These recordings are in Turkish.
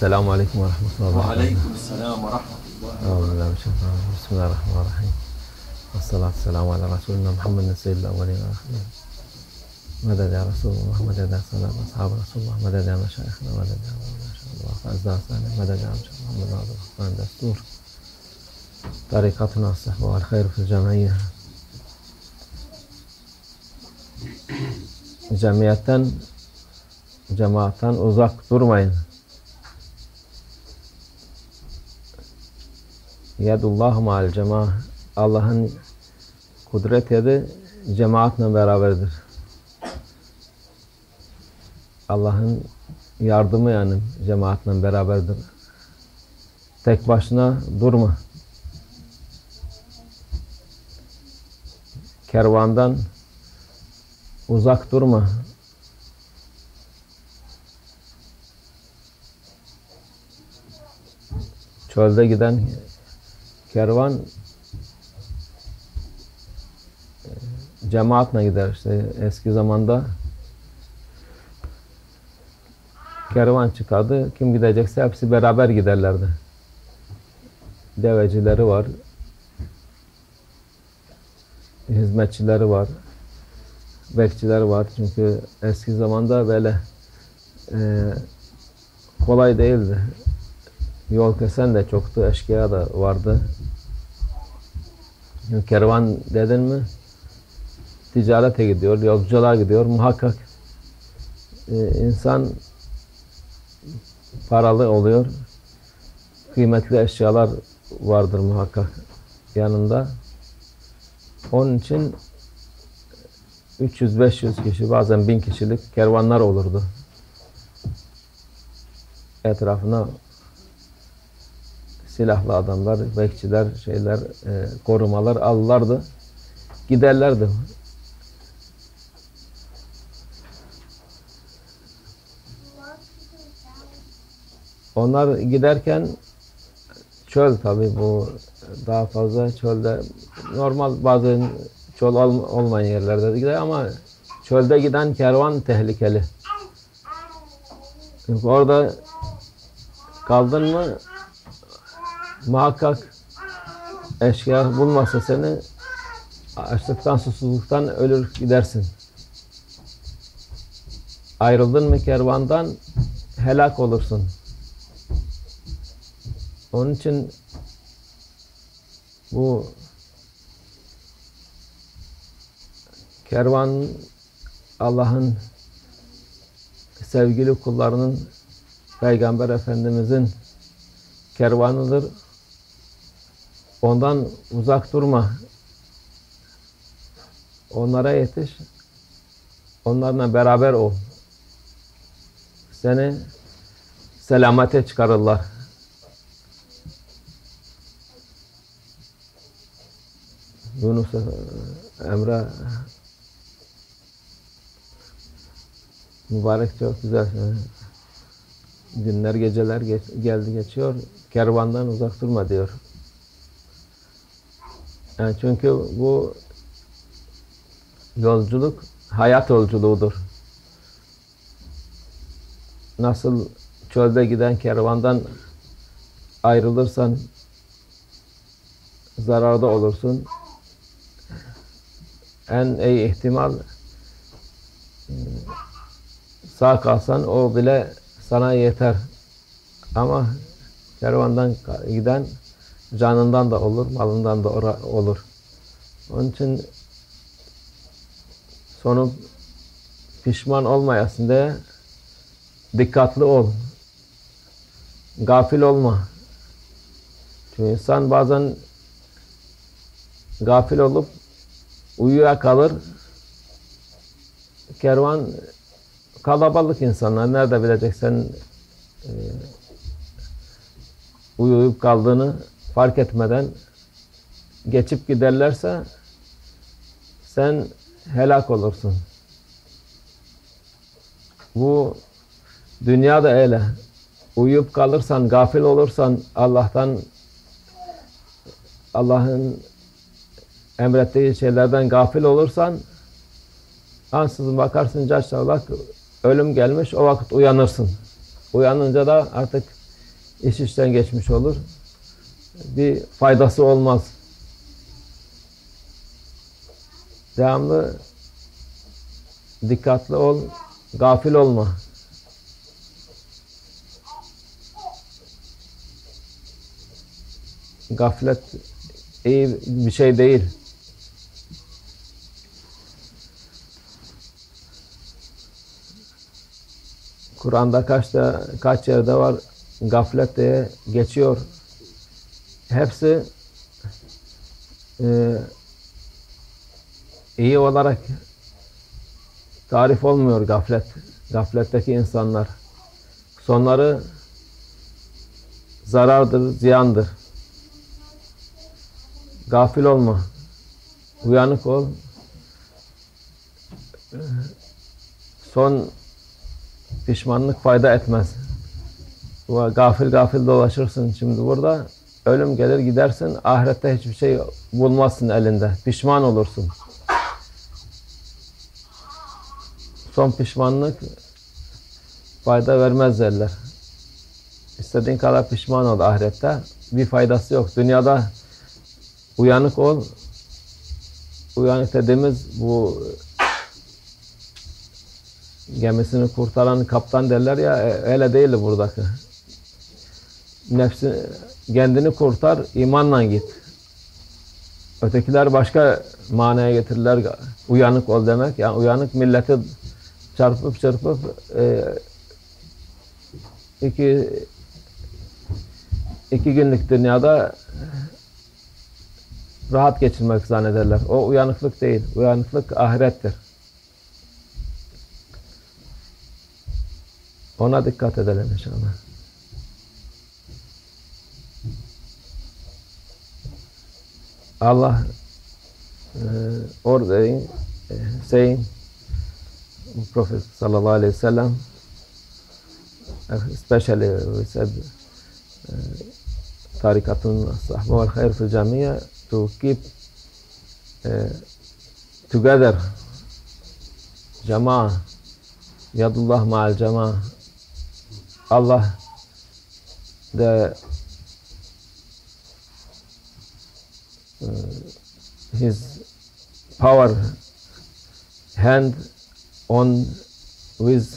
Selamun aleyküm ve rahmetullahi ve barakatuhu. Ve aleyküm selam ve rahmetullahi ve barakatuhu. Bismillahirrahmanirrahim. Ve salatu selamu ala Resulina Muhammedin seyyidil evvelin ve ahirin. Meded ya Resulullah, meded ya selam ashabi Resulullah, meded ya meşayikhina, meded ya meşayikhina, azza salim, meded ya meşayikhina, meded ya meşayikhina, destur. Tarikatuna as-Sohba wal Khayru Jamia. Cemaatten uzak durmayın. Yedullahu ma'al cemaat. Allah'ın kudret yedi cemaatle beraberdir. Allah'ın yardımı yani cemaatle beraberdir. Tek başına durma. Kervandan uzak durma. Çölde giden kervan cemaatle gider. İşte eski zamanda kervan çıkardı. Kim gidecekse hepsi beraber giderlerdi. Devecileri var. Hizmetçileri var. Bekçiler var. Çünkü eski zamanda böyle kolay değildi. Yol kesen de çoktu, eşkıya da vardı. Kervan dedin mi, ticarete gidiyor, yolcular gidiyor. Muhakkak insan paralı oluyor. Kıymetli eşyalar vardır muhakkak yanında. Onun için 300-500 kişi, bazen 1000 kişilik kervanlar olurdu. Etrafına silahlı adamlar, bekçiler, korumalar alırlardı, giderlerdi. Onlar giderken çöl tabii bu daha fazla çölde, normal bazen çöl olmayan yerlerde gider ama çölde giden kervan tehlikeli. Çünkü orada kaldın mı muhakkak eşkıya bulmasa seni, açlıktan, susuzluktan ölür gidersin. Ayrıldın mı kervandan helak olursun. Onun için bu kervan Allah'ın sevgili kullarının, Peygamber Efendimiz'in kervanıdır. Ondan uzak durma. Onlara yetiş. Onlarla beraber ol. Seni selamete çıkarırlar. Yunus Emre mübarek çok güzel günler, geceler geldi geçiyor. Kervandan uzak durma diyor. Yani çünkü bu yolculuk hayat yolculuğudur. Nasıl çölde giden kervandan ayrılırsan zararda olursun. En iyi ihtimal sağ kalsan o bile sana yeter. Ama kervandan giden canından da olur, malından da olur. Onun için sonu pişman olmayasın diye dikkatli ol. Gafil olma. Çünkü insan bazen gafil olup uyuyakalır. Kervan kalabalık insanlar. Nerede bileceksen uyuyup kaldığını fark etmeden geçip giderlerse sen helak olursun. Bu dünya da öyle. Uyuyup kalırsan, gafil olursan Allah'ın emrettiği şeylerden gafil olursan ansızın bakarsın caçlavlak ölüm gelmiş, o vakit uyanırsın. Uyanınca da artık iş işten geçmiş olur. Bir faydası olmaz. Devamlı dikkatli ol, gafil olma. Gaflet iyi bir şey değil. Kur'an'da kaç yerde var gaflet diye geçiyor. Hepsi iyi olarak tarif olmuyor gaflet. Gafletteki insanlar. Sonları zarardır, ziyandır. Gafil olma. Uyanık ol. Son pişmanlık fayda etmez. Gafil gafil dolaşırsın şimdi burada. Ölüm gelir gidersin. Ahirette hiçbir şey bulmazsın elinde. Pişman olursun. Son pişmanlık fayda vermez derler. İstediğin kadar pişman ol ahirette. Bir faydası yok. Dünyada uyanık ol. Uyanık dediğimiz bu gemisini kurtaran kaptan derler ya, öyle değildi buradaki. Nefsi, kendini kurtar, imanla git. Ötekiler başka manaya getirirler. Uyanık ol demek. Yani uyanık milleti çarpıp iki günlük dünyada rahat geçirmek zannederler. O uyanıklık değil. Uyanıklık ahirettir. Ona dikkat edelim inşallah. Allah orada saying Prophet sallallahu aleyhi ve sellem, especially we said Tarikatuna as-Sohba wal Khayru Jamia, to keep together Jama'a, Yadullah ma'al Jama'a. Allah His power hand on with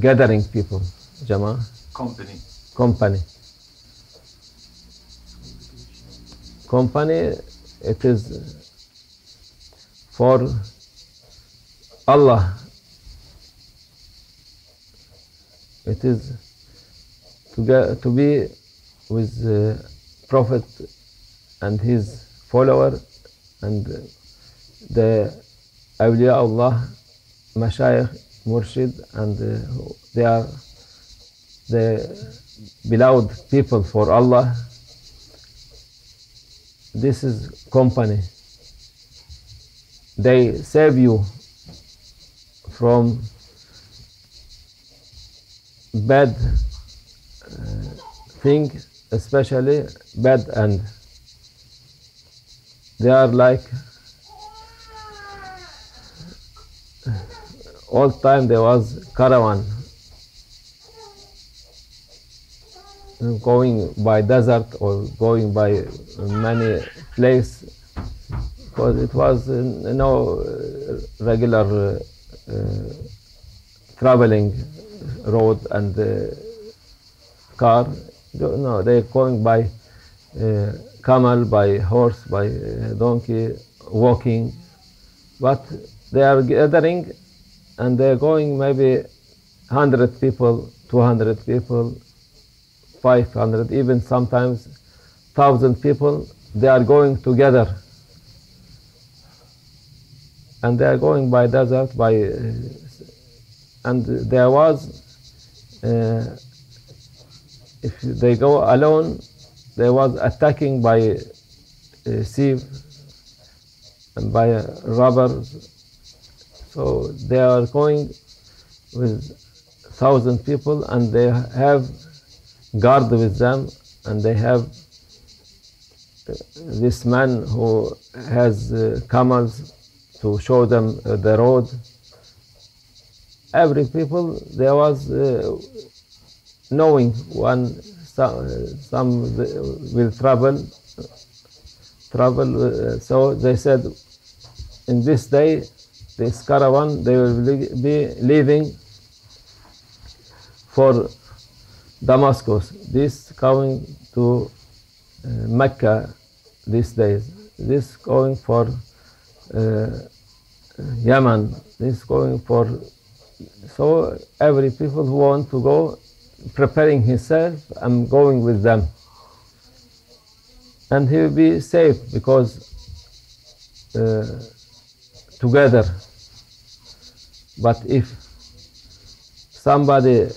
gathering people, Jama, company. It is for Allah. It is to be with Prophet and his follower and the awliyaa Allah, mashayikh, murshid, and they are the beloved people for Allah. This is company. They save you from bad thing, especially bad end. They are like old time. There was caravan going by desert or going by many place, because it was no regular traveling road and car. No, they're going by camel, by horse, by donkey, walking. But they are gathering and they're going maybe 100 people, 200 people, 500, even sometimes 1,000 people. They are going together. And they are going by desert, by and there was, if they go alone, there was attacking by sieve and by robbers. So they are going with 1,000 people and they have guard with them, and they have this man who has camels to show them the road. Every people, there was knowing one some will travel. So they said, in this day, this caravan, they will be leaving for Damascus. This coming to Mecca these days. This going for Yemen. This going for. So every people who want to go, preparing himself, I'm going with them. And he will be safe because together. But if somebody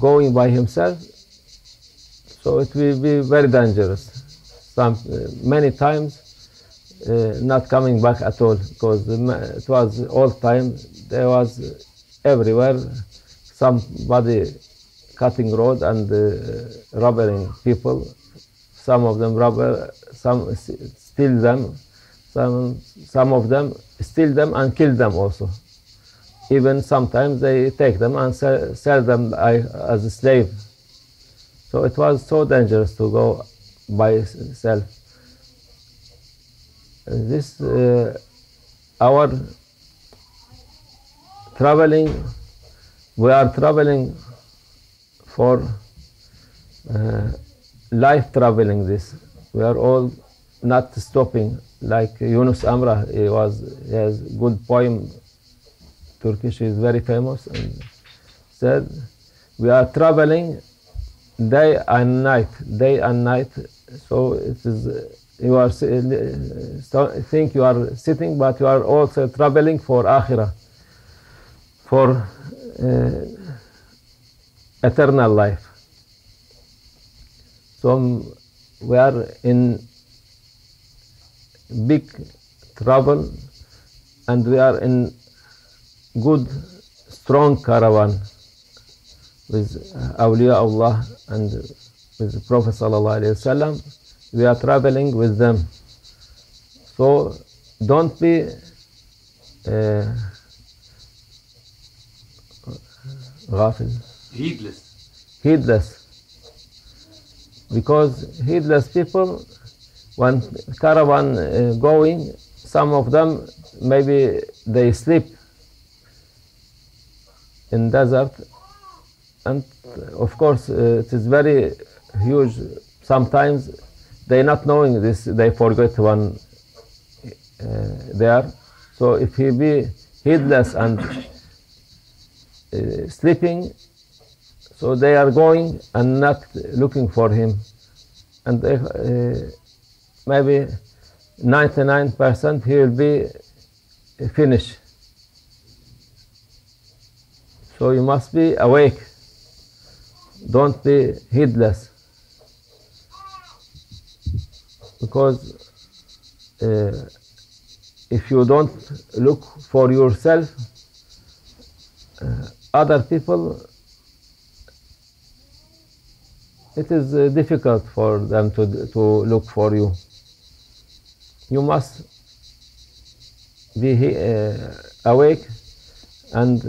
going by himself, so it will be very dangerous. Many times not coming back at all, because it was all time, there was everywhere somebody cutting road and robbing people. Some of them robber, some steal them, some of them steal them and kill them also. Even sometimes they take them and sell them as a slave. So it was so dangerous to go by itself. This our traveling, we are traveling for life traveling. This we are all not stopping. Like Yunus Emre, he has good poem. Turkish is very famous, and said, "We are traveling day and night." So it is. You are think you are sitting, but you are also traveling for akhirah, for eternal life. So we are in big trouble, and we are in good, strong caravan with awliyaa Allah and with the Prophet sallallahu alaihi wasallam. We are traveling with them, so don't be heedless, because heedless people, when caravan going, some of them maybe they sleep in desert, and of course it is very huge. Sometimes they not knowing this, they forget one there. So if he be heedless and sleeping, so they are going and not looking for him. And they, maybe 99% he will be finished. So you must be awake. Don't be heedless. Because if you don't look for yourself, other people, it is difficult for them to look for you. You must be awake and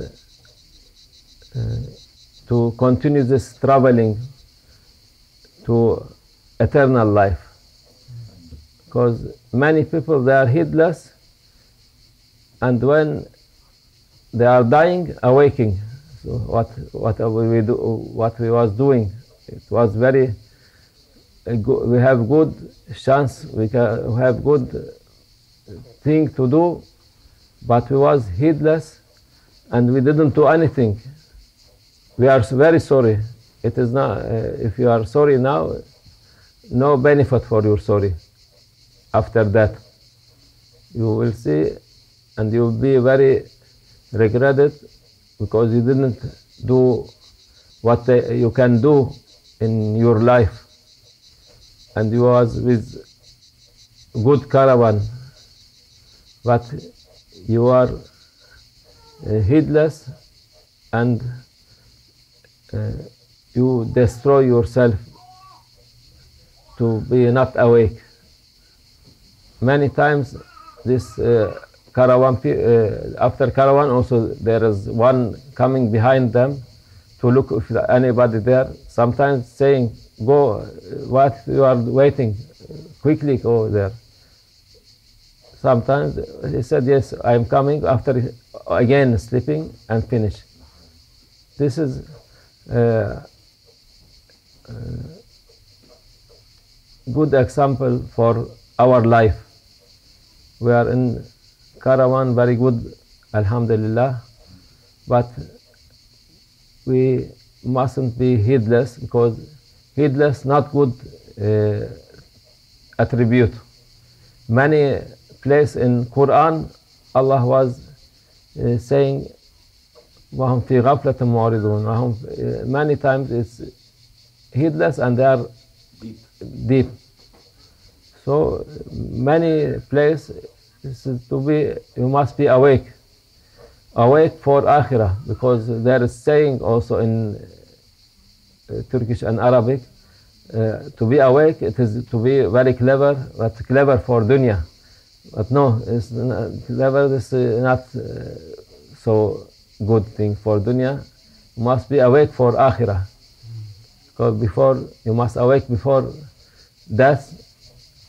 to continue this traveling to eternal life. Because many people, they are heedless, and when they are dying, awaking. So what we was doing, it was very good. We have good chance, we have good thing to do, but we was heedless and we didn't do anything. We are very sorry. It is not if you are sorry now, no benefit for your sorry. After that, you will see, and you will be very regretted, because you didn't do what you can do in your life, and you was with good caravan, but you are heedless, and you destroy yourself to be not awake. Many times this caravan, after caravan also there is one coming behind them to to look if anybody there. Sometimes saying, go, what you are waiting, quickly go there. Sometimes he said, yes, I am coming, after again sleeping and finish. This is good example for our life. We are in caravan, very good, alhamdulillah, but we mustn't be heedless, because heedless not good attribute. Many place in Quran Allah was saying Wa hamfi gaflatum waridun. Many times it's heedless and they are deep. So many places to be, you must be awake. Awake for akhirah, because there is saying also in Turkish and Arabic, to be awake, it is to be very clever, but clever for dunya. But no, it's not, clever is not so good thing for dunya. You must be awake for akhirah. Because before, you must awake before death,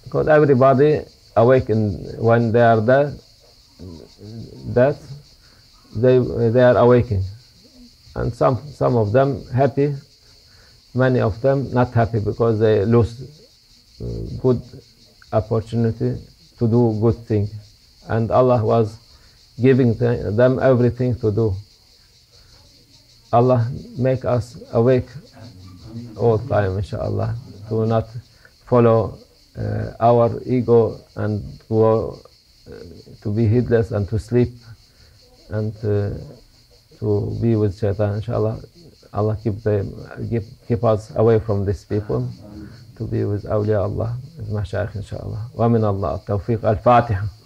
because everybody awake when they are dead. They are awaking, and some of them happy, many of them not happy because they lose good opportunity to do good things, and Allah was giving them everything to do. Allah make us awake all time, insha Allah, to not follow our ego and to be heedless and to sleep and to be with shaitan, inshallah. Allah keep us away from these people, to be with awliyaa Allah, with mashayikh, inshallah. Wa min Allah taufiq al-Fatiha.